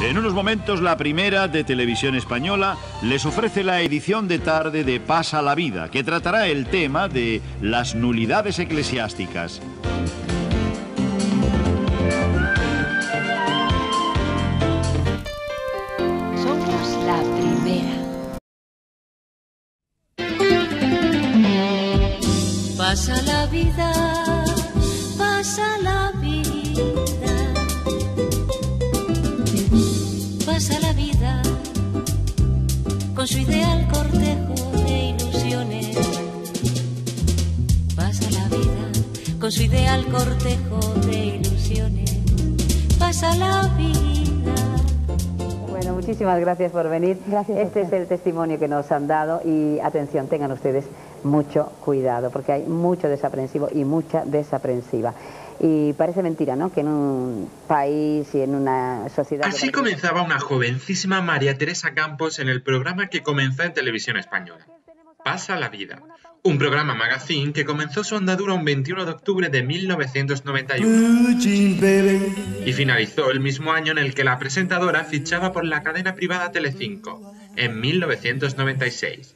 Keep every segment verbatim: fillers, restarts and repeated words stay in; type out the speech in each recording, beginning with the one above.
En unos momentos la primera de Televisión Española les ofrece la edición de tarde de Pasa la Vida, que tratará el tema de las nulidades eclesiásticas. Somos la primera. Pasa la vida, pasa la vida. Pasa la vida con su ideal cortejo de ilusiones. Pasa la vida con su ideal cortejo de ilusiones. Pasa la vida. Bueno, muchísimas gracias por venir. Gracias. Este es el testimonio que nos han dado y atención, tengan ustedes mucho cuidado porque hay mucho desaprensivo y mucha desaprensiva. Y parece mentira, ¿no?, que en un país y en una sociedad... Así comenzaba una jovencísima María Teresa Campos en el programa que comenzó en Televisión Española, Pasa la Vida, un programa magazine que comenzó su andadura un veintiuno de octubre de mil novecientos noventa y uno y finalizó el mismo año en el que la presentadora fichaba por la cadena privada Telecinco, en mil novecientos noventa y seis.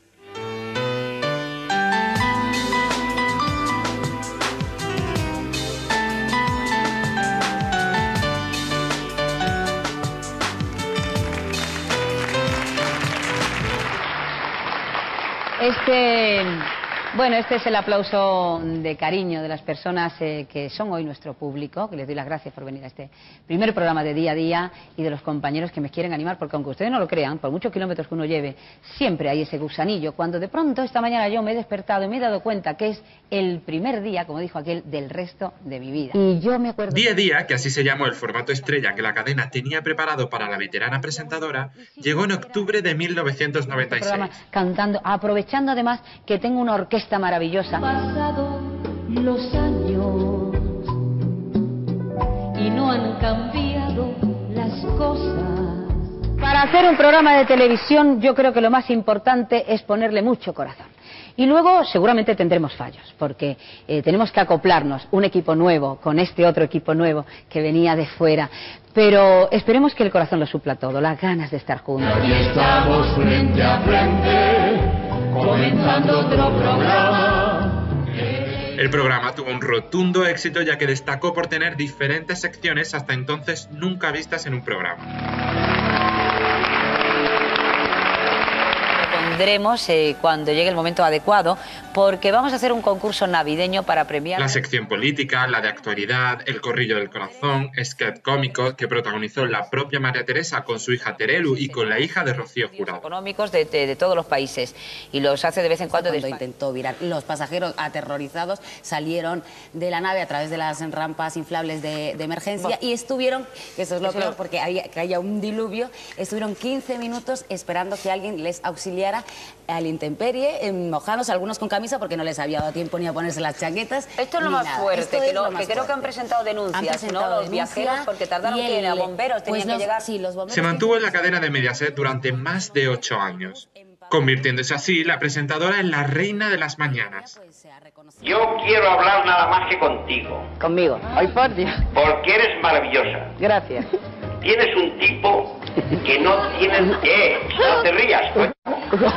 Este, bueno, este es el aplauso de cariño de las personas eh, que son hoy nuestro público, que les doy las gracias por venir a este primer programa de Día a Día, y de los compañeros que me quieren animar, porque aunque ustedes no lo crean, por muchos kilómetros que uno lleve, siempre hay ese gusanillo. Cuando de pronto esta mañana yo me he despertado y me he dado cuenta que es el primer día, como dijo aquel, del resto de mi vida. Y yo me acuerdo... Día a Día, que así se llamó el formato estrella que la cadena tenía preparado para la veterana presentadora, llegó en octubre de mil novecientos noventa y seis. Programa, cantando, aprovechando además que tengo una orquesta maravillosa. Pasado los años y no han cambiado las cosas. Para hacer un programa de televisión yo creo que lo más importante es ponerle mucho corazón. Y luego seguramente tendremos fallos, porque eh, tenemos que acoplarnos un equipo nuevo con este otro equipo nuevo que venía de fuera. Pero esperemos que el corazón lo supla todo, las ganas de estar juntos. Hoy estamos frente a frente, comenzando otro programa. El programa tuvo un rotundo éxito, ya que destacó por tener diferentes secciones hasta entonces nunca vistas en un programa. Lo pondremos eh, cuando llegue el momento adecuado, porque vamos a hacer un concurso navideño para premiar... La sección política, la de actualidad, el corrillo del corazón, sketch cómico que protagonizó la propia María Teresa con su hija Terelu y con la hija de Rocío Jurado. ...económicos de, de, de todos los países, y los hace de vez en cuando... Cuando intentó virar, los pasajeros aterrorizados salieron de la nave a través de las rampas inflables de, de emergencia, bueno, y estuvieron, que eso es lo peor, porque había, que haya un diluvio, estuvieron quince minutos esperando que alguien les auxiliara a la intemperie, en mojanos, algunos con camisa porque no les había dado tiempo ni a ponerse las chaquetas. Esto es lo más nada. fuerte, Esto que, lo, lo más que creo fuerte. que han presentado denuncias, han presentado ¿no? Los denuncia, viajeros, porque tardaron el, que ir a bomberos, pues tenían los, que llegar. Sí, los bomberos. Se mantuvo en la cadena de Mediaset durante más de ocho años, convirtiéndose así la presentadora en la reina de las mañanas. Yo quiero hablar nada más que contigo. Conmigo. Ay, por Dios. Porque eres maravillosa. Gracias. Tienes un tipo que no tienes... ¡Eh! ¡No te rías! Pues. Que bueno.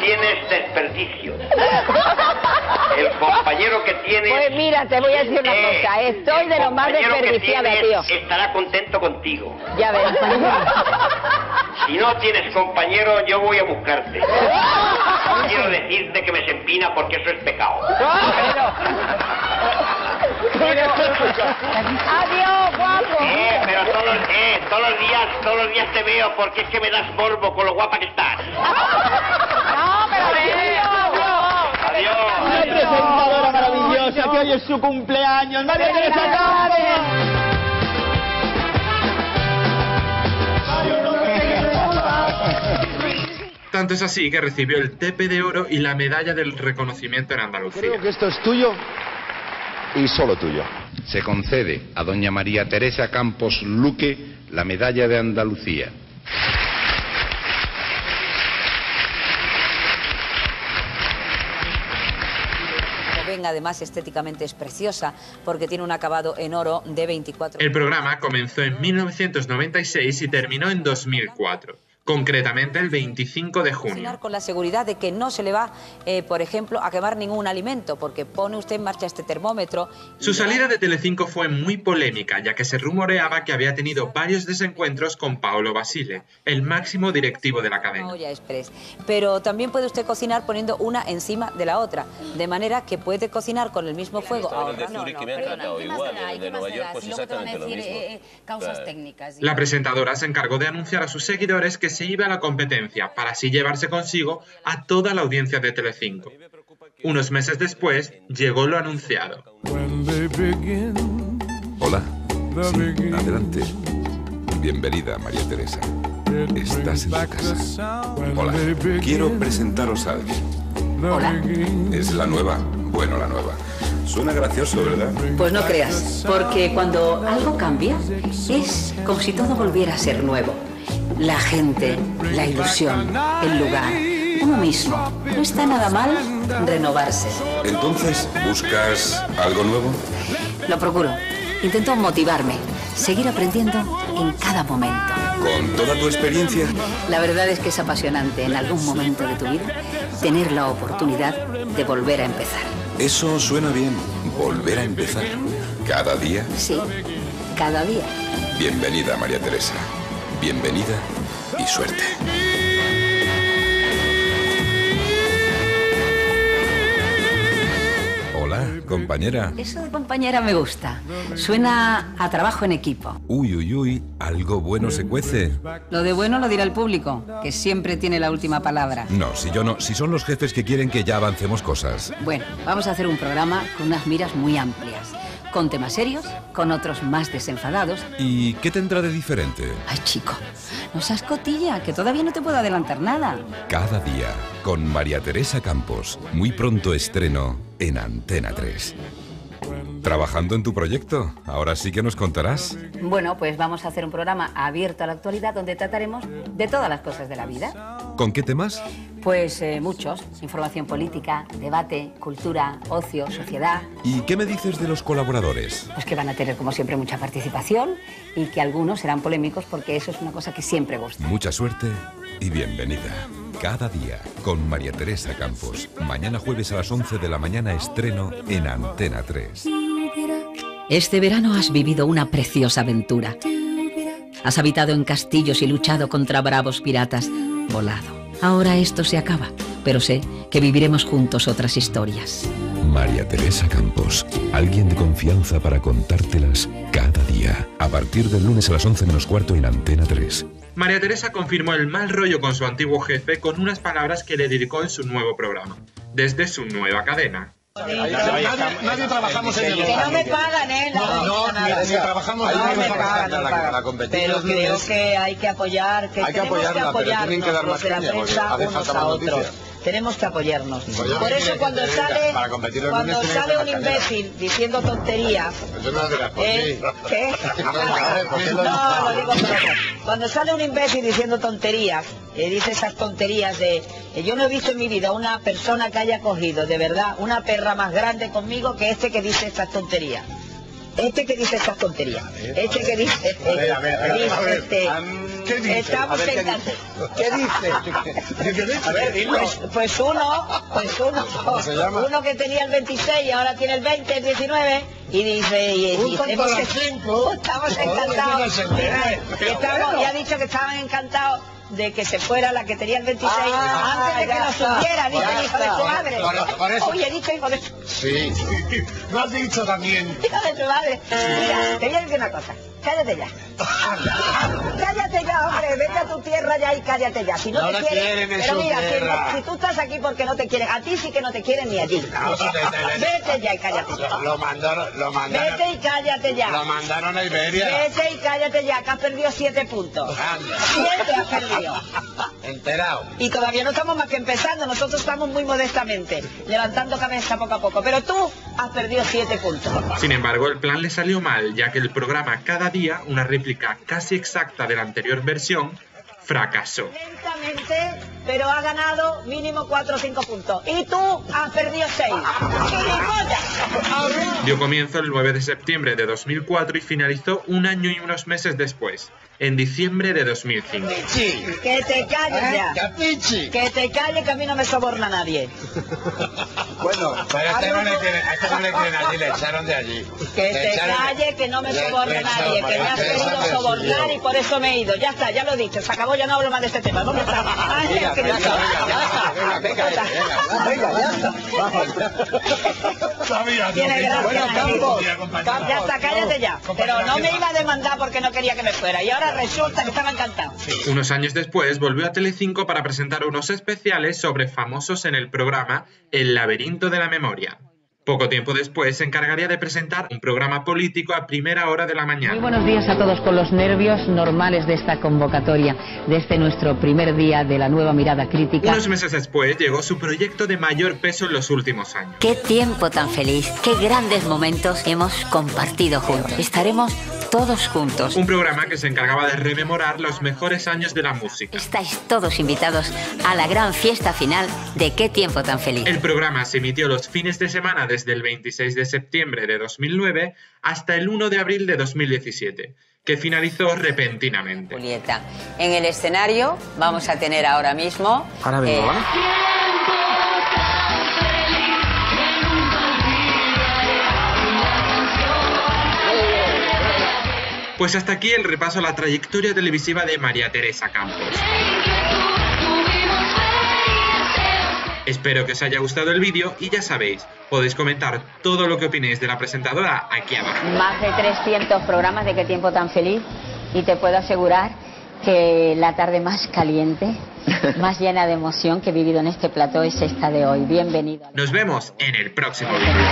Tienes desperdicio. El compañero que tienes... Pues mira, te voy a decir una eh, cosa. Estoy de lo más desperdiciada, tío. Estará contento contigo. Ya ves. Si no tienes compañero, yo voy a buscarte. No quiero decirte que me se empina porque eso es pecado. Pero... Adiós, guapo. Eh, pero todos, eh, todos los días, todos los días te veo porque es que me das morbo con lo guapa que estás. No, pero adiós. Una presentadora maravillosa que hoy es su cumpleaños. María Teresa Campos. Tanto es así que recibió el Tepe de Oro y la medalla del reconocimiento en Andalucía. Creo que esto es tuyo. Y solo tuyo. Se concede a doña María Teresa Campos Luque la medalla de Andalucía. joven, además estéticamente es preciosa porque tiene un acabado en oro de veinticuatro. El programa comenzó en mil novecientos noventa y seis y terminó en dos mil cuatro. Concretamente el veinticinco de junio. Con la seguridad de que no se le va, eh, por ejemplo, a quemar ningún alimento, porque pone usted en marcha este termómetro. Su salida de Telecinco fue muy polémica, ya que se rumoreaba que había tenido varios desencuentros con Paolo Vasile, el máximo directivo de la cadena. Olla express. Pero también puede usted cocinar poniendo una encima de la otra, de manera que puede cocinar con el mismo fuego. La presentadora se encargó de anunciar a sus seguidores que se iba a la competencia para así llevarse consigo a toda la audiencia de Telecinco. Unos meses después llegó lo anunciado. Hola, sí, adelante. Bienvenida, María Teresa. Estás en la casa. Hola, quiero presentaros a alguien. Hola. Es la nueva, bueno, la nueva. Suena gracioso, ¿verdad? Pues no creas, porque cuando algo cambia es como si todo volviera a ser nuevo. La gente, la ilusión, el lugar, uno mismo. No está nada mal renovarse. Entonces, ¿buscas algo nuevo? Lo procuro. Intento motivarme, seguir aprendiendo en cada momento. ¿Con toda tu experiencia? La verdad es que es apasionante en algún momento de tu vida tener la oportunidad de volver a empezar. Eso suena bien, volver a empezar. ¿Cada día? Sí, cada día. Bienvenida, María Teresa. Bienvenida y suerte. Hola, compañera. Eso de compañera me gusta. Suena a trabajo en equipo. Uy, uy, uy, algo bueno se cuece. Lo de bueno lo dirá el público, que siempre tiene la última palabra. No, si yo no, si son los jefes que quieren que ya avancemos cosas. Bueno, vamos a hacer un programa con unas miras muy amplias. Con temas serios, con otros más desenfadados. ¿Y qué tendrá de diferente? Ay, chico, no seas cotilla, que todavía no te puedo adelantar nada. Cada día, con María Teresa Campos. Muy pronto estreno en Antena tres. ¿Trabajando en tu proyecto? Ahora sí que nos contarás. Bueno, pues vamos a hacer un programa abierto a la actualidad donde trataremos de todas las cosas de la vida. ¿Con qué temas? Pues eh, muchos. Información política, debate, cultura, ocio, sociedad. ¿Y qué me dices de los colaboradores? Pues que van a tener, como siempre, mucha participación y que algunos serán polémicos porque eso es una cosa que siempre gusta. Mucha suerte y bienvenida. Cada día, con María Teresa Campos. Mañana jueves a las once de la mañana, estreno en Antena tres. Este verano has vivido una preciosa aventura. Has habitado en castillos y luchado contra bravos piratas. Volado. Ahora esto se acaba, pero sé que viviremos juntos otras historias. María Teresa Campos, alguien de confianza para contártelas cada día. A partir del lunes a las once menos cuarto en Antena tres. María Teresa confirmó el mal rollo con su antiguo jefe con unas palabras que le dedicó en su nuevo programa, desde su nueva cadena. Nadie trabajamos en el hogar. Que no me pagan, ¿eh? No, ni trabajamos en el hogar. Pero creo que hay que apoyar, que tenemos que apoyarnos de la prensa unos a otros. Tenemos que apoyarnos. Por eso cuando sale cuando sale un imbécil diciendo tonterías... ¿Qué? No, lo digo por eso. Cuando sale un imbécil diciendo tonterías, eh, dice esas tonterías de... Eh, yo no he visto en mi vida una persona que haya cogido, de verdad, una perra más grande conmigo que este que dice estas tonterías. Este que dice estas tonterías. Este que dice... ¿Qué dice? Estamos ver, ¿qué en dice? ¿Qué dice? A ver, dilo. Pues, pues uno, pues uno, uno que tenía el veintiséis y ahora tiene el veinte, el diecinueve, y dice, y, y hemos, estamos encantados, y, estamos, y ha dicho que estaban encantados de que se fuera la que tenía el veintiséis ah, antes de que la subieran, hijo de tu madre. Por, por eso. Oye, he dicho hijo de... Sí, sí. Lo has dicho también. Hijo de tu madre. Mira, te voy a decir una cosa. Cállate ya. Cállate ya, hombre. Vete a tu tierra ya y cállate ya. Si no, no te quieren, quieren pero mira, si, no, si tú estás aquí porque no te quieren, a ti sí que no te quieren ni allí. No, vete ya y cállate ya. Lo, lo mandaron, lo mandaron. Vete y cállate ya. Lo mandaron a Iberia. Vete y cállate ya, que has perdido siete puntos. Anda. Siete has perdido. Enterado. Y todavía no estamos más que empezando. Nosotros estamos muy modestamente, levantando cabeza poco a poco. Pero tú has perdido siete puntos. Sin embargo, el plan le salió mal, ya que el programa Cada Día, una réplica casi exacta de la anterior versión, fracasó. Lentamente pero ha ganado mínimo cuatro o cinco puntos. Y tú has perdido seis. Dio comienzo el nueve de septiembre de dos mil cuatro y finalizó un año y unos meses después, en diciembre de dos mil cinco. Que te calles ya. Capichi. Que te calles, que a mí no me soborna nadie. Bueno, pero a este no le tienen, a este no le tienen allí, le echaron de allí. Que te calles, que no me soborna nadie, que me has querido sobornar y por eso me he ido. Ya está, ya lo he dicho, se acabó, ya no hablo más de este tema. ¿Dónde está? Venga, venga, venga, venga, venga, ya está. Sabía, Campos, ya está, cállate ya. Pero no me iba a demandar porque no quería que me fuera y ahora resulta que estaba encantado. Unos años después volvió a Telecinco para presentar unos especiales sobre famosos en el programa El Laberinto de la Memoria. Poco tiempo después se encargaría de presentar un programa político a primera hora de la mañana. Muy buenos días a todos, con los nervios normales de esta convocatoria, de este nuestro primer día de la nueva mirada crítica. Unos meses después llegó su proyecto de mayor peso en los últimos años. ¡Qué tiempo tan feliz! ¡Qué grandes momentos hemos compartido juntos! Estaremos todos juntos. Un programa que se encargaba de rememorar los mejores años de la música. Estáis todos invitados a la gran fiesta final de ¡Qué tiempo tan feliz! El programa se emitió los fines de semana de desde el veintiséis de septiembre de dos mil nueve hasta el uno de abril de dos mil diecisiete, que finalizó repentinamente. Julieta, en el escenario vamos a tener ahora mismo... Ahora mismo, eh... ¿vale? Pues hasta aquí el repaso a la trayectoria televisiva de María Teresa Campos. Espero que os haya gustado el vídeo y ya sabéis, podéis comentar todo lo que opinéis de la presentadora aquí abajo. Más de trescientos programas de Qué tiempo tan feliz, y te puedo asegurar que la tarde más caliente, más llena de emoción que he vivido en este plató es esta de hoy. Bienvenido. Nos vemos en el próximo vídeo.